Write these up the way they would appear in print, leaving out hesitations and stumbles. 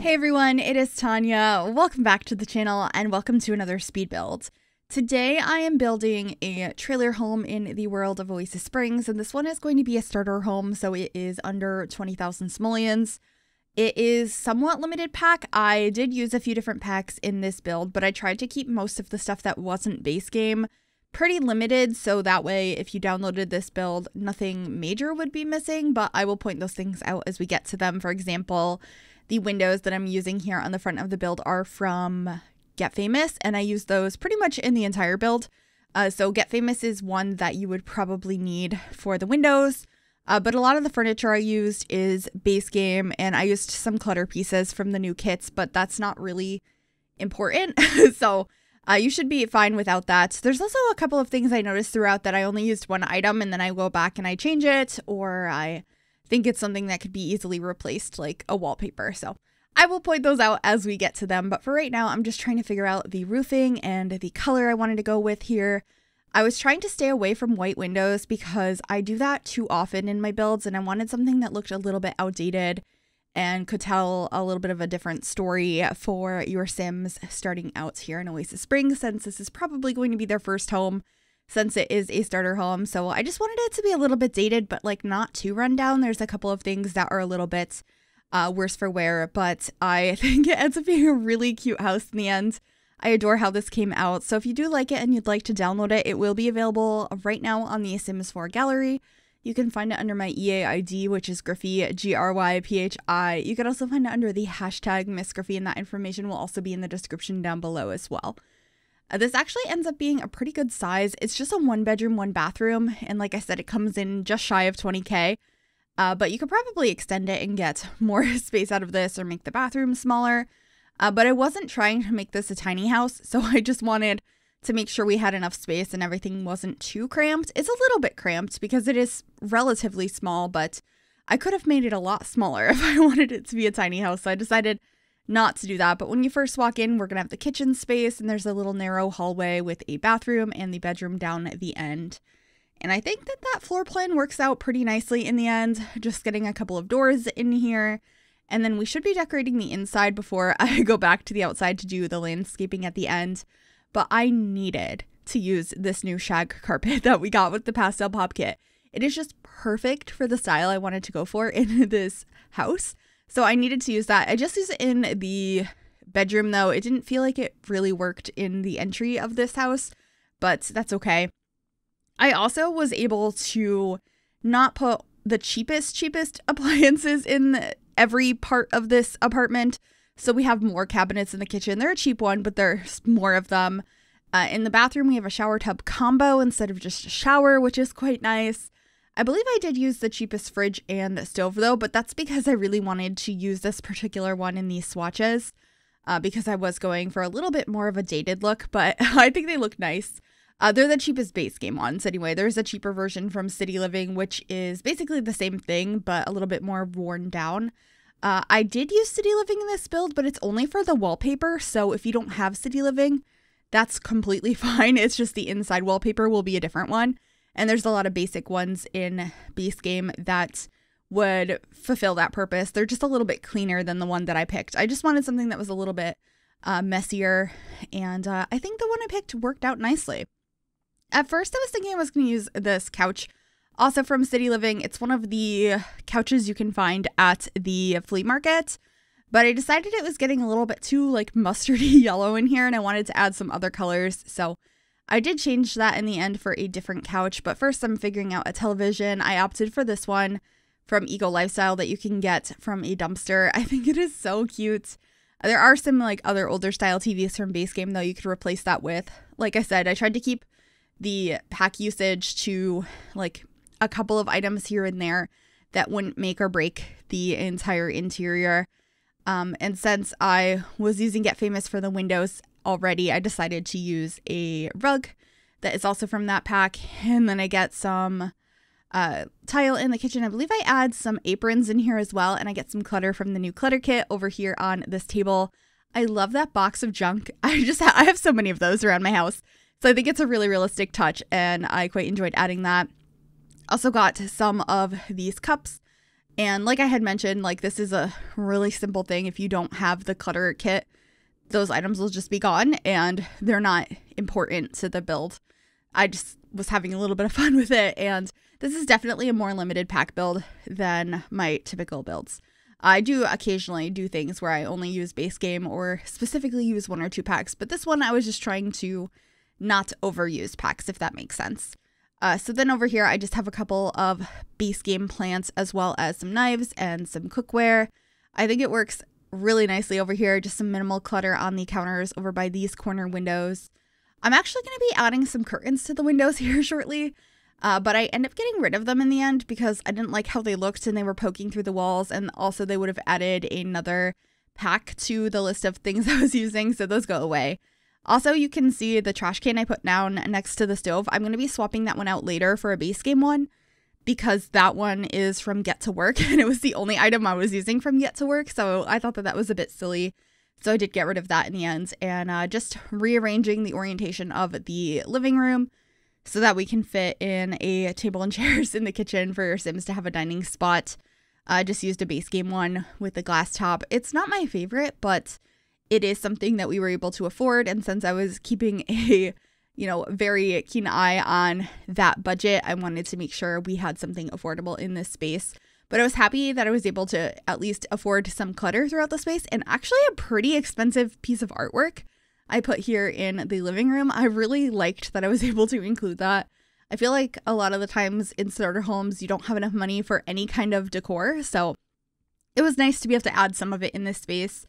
Hey everyone, it is Tanya. Welcome back to the channel and welcome to another speed build. Today I am building a trailer home in the world of Oasis Springs, and this one is going to be a starter home, so it is under 20,000 simoleons. It is somewhat limited pack. I did use a few different packs in this build, but I tried to keep most of the stuff that wasn't base game pretty limited, so that way if you downloaded this build, nothing major would be missing, but I will point those things out as we get to them. For example, the windows that I'm using here on the front of the build are from Get Famous, and I use those pretty much in the entire build. So Get Famous is one that you would probably need for the windows, but a lot of the furniture I used is base game, and I used some clutter pieces from the new kits, but that's not really important. So you should be fine without that. There's also a couple of things I noticed throughout that I only used one item, and then I go back and I change it, or I think it's something that could be easily replaced, like a wallpaper. So I will point those out as we get to them, but for right now I'm just trying to figure out the roofing and the color I wanted to go with here. I was trying to stay away from white windows because I do that too often in my builds, and I wanted something that looked a little bit outdated and could tell a little bit of a different story for your Sims starting out here in Oasis Springs, since this is probably going to be their first home, since it is a starter home. So I just wanted it to be a little bit dated, but like not too run down. There's a couple of things that are a little bit worse for wear, but I think it ends up being a really cute house in the end. I adore how this came out. So if you do like it and you'd like to download it, it will be available right now on the Sims 4 gallery. You can find it under my EA ID, which is Gryphi, G-R-Y-P-H-I. You can also find it under the hashtag MsGryphi, and that information will also be in the description down below as well. This actually ends up being a pretty good size. It's just a 1 bedroom, 1 bathroom. And like I said, it comes in just shy of 20K. But you could probably extend it and get more space out of this or make the bathroom smaller. But I wasn't trying to make this a tiny house. So I just wanted to make sure we had enough space and everything wasn't too cramped. It's a little bit cramped because it is relatively small, but I could have made it a lot smaller if I wanted it to be a tiny house. So I decided not to do that. But when you first walk in, we're gonna have the kitchen space, and there's a little narrow hallway with a bathroom and the bedroom down at the end. And I think that that floor plan works out pretty nicely in the end, just getting a couple of doors in here. And then we should be decorating the inside before I go back to the outside to do the landscaping at the end. But I needed to use this new shag carpet that we got with the pastel pop kit. It is just perfect for the style I wanted to go for in this house. So I needed to use that. I just used it in the bedroom though. It didn't feel like it really worked in the entry of this house, but that's okay. I also was able to not put the cheapest appliances in every part of this apartment. So we have more cabinets in the kitchen. They're a cheap one, but there's more of them. In the bathroom, we have a shower tub combo instead of just a shower, which is quite nice. I believe I did use the cheapest fridge and stove though, but that's because I really wanted to use this particular one in these swatches because I was going for a little bit more of a dated look, but I think they look nice. They're the cheapest base game ones anyway. There's a cheaper version from City Living, which is basically the same thing, but a little bit more worn down. I did use City Living in this build, but it's only for the wallpaper. So if you don't have City Living, that's completely fine. It's just the inside wallpaper will be a different one. And there's a lot of basic ones in base game that would fulfill that purpose. They're just a little bit cleaner than the one that I picked. I just wanted something that was a little bit messier. And I think the one I picked worked out nicely. At first, I was thinking I was going to use this couch, also from City Living. It's one of the couches you can find at the flea market. But I decided it was getting a little bit too like mustardy yellow in here, and I wanted to add some other colors. So I did change that in the end for a different couch, but first I'm figuring out a television. I opted for this one from Eco Lifestyle that you can get from a dumpster. I think it is so cute. There are some like other older style TVs from base game though you could replace that with. Like I said, I tried to keep the pack usage to like a couple of items here and there that wouldn't make or break the entire interior. And since I was using Get Famous for the windows already, I decided to use a rug that is also from that pack. And then I get some tile in the kitchen. I believe I add some aprons in here as well, and I get some clutter from the new clutter kit over here on this table. I love that box of junk. I have so many of those around my house, so I think it's a really realistic touch, and I quite enjoyed adding that. Also got some of these cups And like I had mentioned, like this is a really simple thing. If you don't have the clutter kit, those items will just be gone and they're not important to the build. I just was having a little bit of fun with it. And this is definitely a more limited pack build than my typical builds. I do occasionally do things where I only use base game or specifically use one or two packs, but this one I was just trying to not overuse packs, if that makes sense. So then over here, I just have a couple of base game plants as well as some knives and some cookware. I think it works really nicely over here. Just some minimal clutter on the counters over by these corner windows. I'm actually going to be adding some curtains to the windows here shortly, but I end up getting rid of them in the end because I didn't like how they looked and they were poking through the walls, and also they would have added another pack to the list of things I was using, so those go away. Also, you can see the trash can I put down next to the stove. I'm going to be swapping that one out later for a base game one because that one is from Get to Work and it was the only item I was using from Get to Work, so I thought that that was a bit silly. So I did get rid of that in the end, and just rearranging the orientation of the living room so that we can fit in a table and chairs in the kitchen for your Sims to have a dining spot. I just used a base game one with the glass top. It's not my favorite, but it is something that we were able to afford. And since I was keeping a, you know, very keen eye on that budget, I wanted to make sure we had something affordable in this space. But I was happy that I was able to at least afford some clutter throughout the space, and actually a pretty expensive piece of artwork I put here in the living room. I really liked that I was able to include that. I feel like a lot of the times in starter homes, you don't have enough money for any kind of decor. So it was nice to be able to add some of it in this space.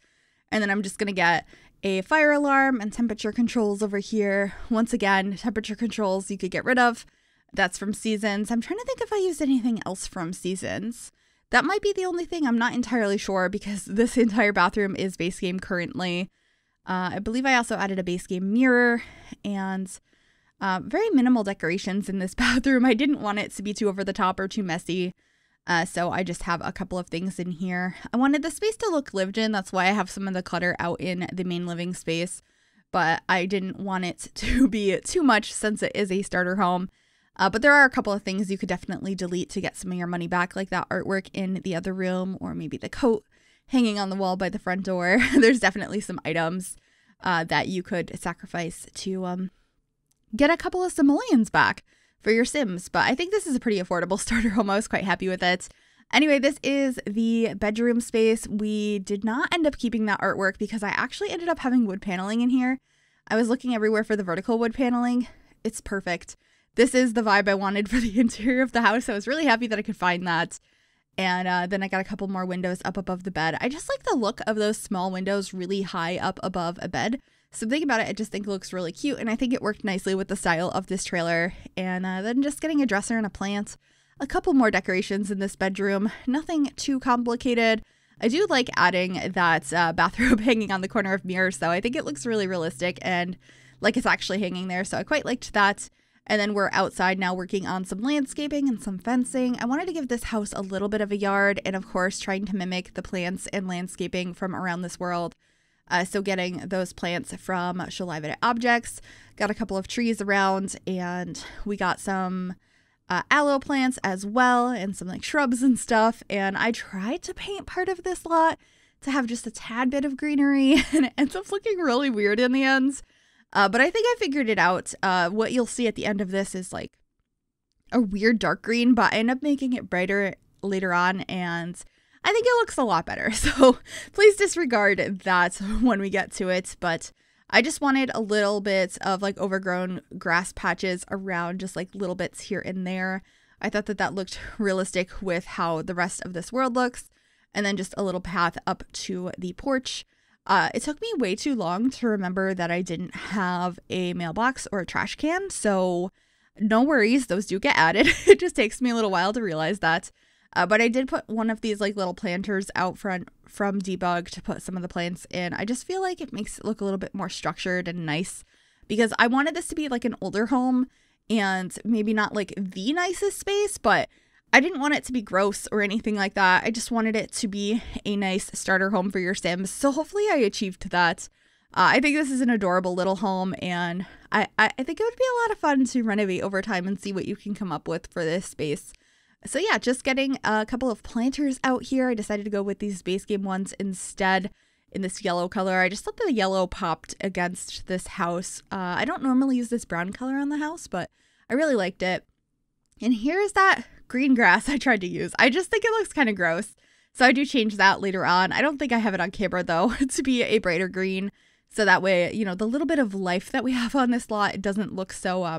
And then I'm just going to get a fire alarm and temperature controls over here. Once again, temperature controls you could get rid of. That's from Seasons. I'm trying to think if I used anything else from Seasons. That might be the only thing. I'm not entirely sure because this entire bathroom is base game currently. I believe I also added a base game mirror and very minimal decorations in this bathroom. I didn't want it to be too over the top or too messy. So I just have a couple of things in here. I wanted the space to look lived in. That's why I have some of the clutter out in the main living space. But I didn't want it to be too much since it is a starter home. But there are a couple of things you could definitely delete to get some of your money back, like that artwork in the other room, or maybe the coat hanging on the wall by the front door. There's definitely some items that you could sacrifice to get a couple of simoleons back for your Sims. But I think this is a pretty affordable starter home. I was quite happy with it. Anyway, this is the bedroom space. We did not end up keeping that artwork because I actually ended up having wood paneling in here. I was looking everywhere for the vertical wood paneling. It's perfect. This is the vibe I wanted for the interior of the house. I was really happy that I could find that. And then I got a couple more windows up above the bed. I just like the look of those small windows really high up above a bed. Something about it, I just think it looks really cute. And I think it worked nicely with the style of this trailer. And then just getting a dresser and a plant. A couple more decorations in this bedroom. Nothing too complicated. I do like adding that bathrobe hanging on the corner of mirrors, though. I think it looks really realistic and like it's actually hanging there. So I quite liked that. And then we're outside now working on some landscaping and some fencing. I wanted to give this house a little bit of a yard and, of course, trying to mimic the plants and landscaping from around this world. So getting those plants from Sholivet Objects. Got a couple of trees around, and we got some aloe plants as well and some like shrubs and stuff. And I tried to paint part of this lot to have just a tad bit of greenery, and it ends up looking really weird in the end. But I think I figured it out. What you'll see at the end of this is like a weird dark green, but I end up making it brighter later on, and I think it looks a lot better. So please disregard that when we get to it. But I just wanted a little bit of like overgrown grass patches around, just like little bits here and there. I thought that that looked realistic with how the rest of this world looks. And then just a little path up to the porch. It took me way too long to remember that I didn't have a mailbox or a trash can, so no worries, those do get added. It just takes me a little while to realize that. But I did put one of these like little planters out front from Debug to put some of the plants in. I just feel like it makes it look a little bit more structured and nice because I wanted this to be like an older home and maybe not like the nicest space, but I didn't want it to be gross or anything like that. I just wanted it to be a nice starter home for your Sims. So hopefully I achieved that. I think this is an adorable little home, and I think it would be a lot of fun to renovate over time and see what you can come up with for this space. So yeah, just getting a couple of planters out here. I decided to go with these base game ones instead in this yellow color. I just thought the yellow popped against this house. I don't normally use this brown color on the house, but I really liked it. And here's that green grass I tried to use. I just think it looks kind of gross, so I do change that later on. I don't think I have it on camera though, to be a brighter green. So that way, you know, the little bit of life that we have on this lot, it doesn't look so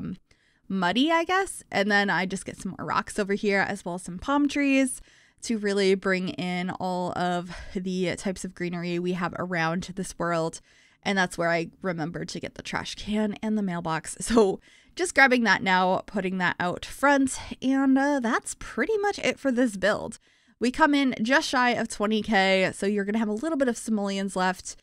muddy, I guess. And then I just get some more rocks over here, as well as some palm trees, to really bring in all of the types of greenery we have around this world. And that's where I remember to get the trash can and the mailbox. So just grabbing that now, putting that out front, and that's pretty much it for this build. We come in just shy of 20k, so you're gonna have a little bit of simoleons left.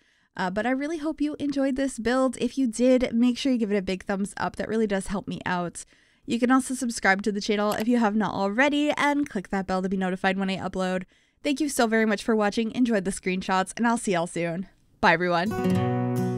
But I really hope you enjoyed this build. If you did, make sure you give it a big thumbs up. That really does help me out. You can also subscribe to the channel if you have not already, and click that bell to be notified when I upload. Thank you so very much for watching. Enjoyed the screenshots, and I'll see y'all soon. Bye, everyone.